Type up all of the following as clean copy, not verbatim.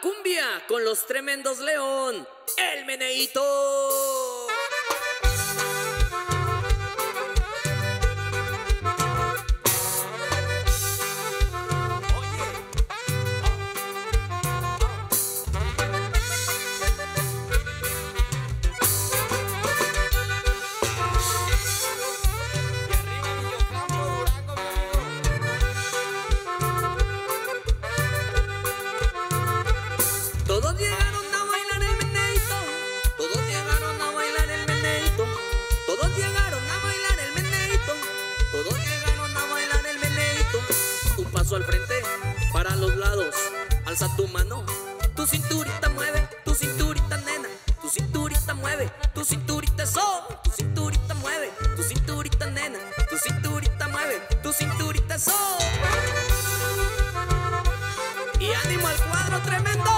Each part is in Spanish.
cumbia con Los Tremendos León, El Meneito. Al frente, para los lados, alza tu mano, tu cinturita nena, tu cinturita son, tu cinturita nena, tu cinturita son. Y ánimo al cuadro, tremendos.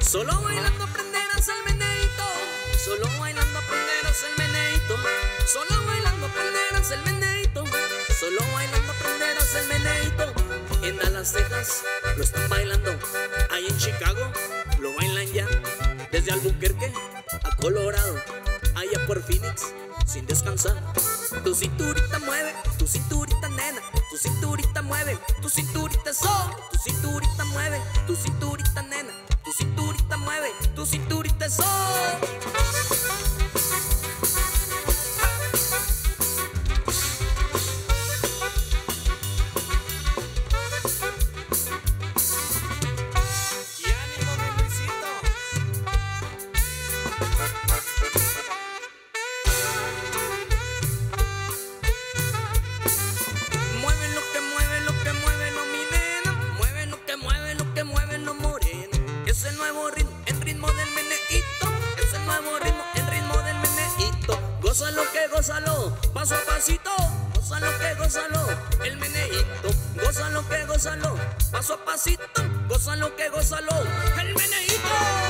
Solo bailando aprenderás el meneito, solo bailando aprenderás el meneito, solo bailando aprenderás el meneito, solo bailando aprenderás el meneito. En Dallas, Texas lo están bailando, ahí en Chicago lo bailan ya, desde Albuquerque a Colorado, allá por Phoenix sin descansar. Tu cinturita mueve, tu cinturita nena, tu cinturita mueve, tu cinturita son, tu cinturita mueve, tu cinturita nena, tu cinturita mueve, tu cinturita son. ¡Qué ánimo, mi Luisito! Mueve lo que mueve, lo que mueve, lo mi nena. Mueve lo que mueve, lo que mueve, lo morena. Es el nuevo ritmo, el ritmo del meneito. Es el nuevo ritmo, el ritmo del meneito. Gózalo que gózalo, paso a pasito. Gózalo que gózalo, el meneito. Gózalo que gózalo, paso a pasito. Gózalo que gózalo, el meneito.